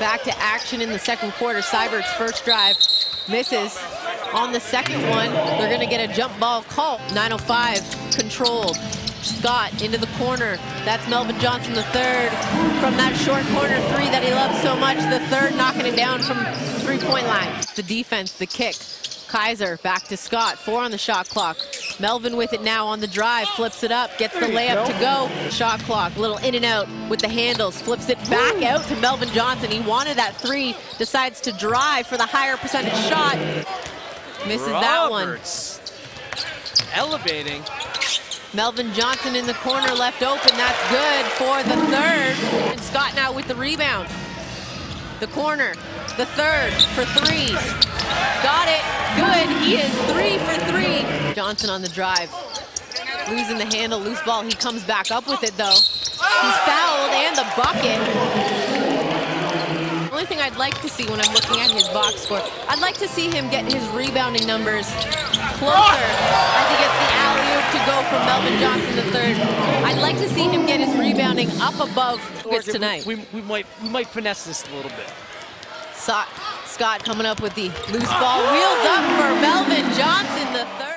back to action in the second quarter. Seibert's first drive misses. On the second one, they're going to get a jump ball call. 905 controlled. Scott into the corner. That's Melvin Johnson III from that short corner three that he loves so much. The third knocking it down from three-point line. The defense, the kick. Kaiser back to Scott. 4 on the shot clock. Melvin with it now on the drive. Flips it up. Gets the layup to go. Shot clock. Little in and out with the handles. Flips it back out to Melvin Johnson. He wanted that three. Decides to drive for the higher percentage shot. Misses that one. Elevating. Melvin Johnson in the corner, left open. That's good for the third. And Scott now with the rebound. The corner, the third for three. Got it, good. He is 3 for 3. Johnson on the drive. Losing the handle, loose ball. He comes back up with it though. He's fouled and the bucket. The only thing I'd like to see when I'm looking at his box score, I'd like to see him get his rebounding numbers closer as he gets the alley-oop to go from Melvin Johnson III. I'd like to see him get his rebounding up above tonight. We might finesse this a little bit. Scott coming up with the loose ball, wheels up for Melvin Johnson III.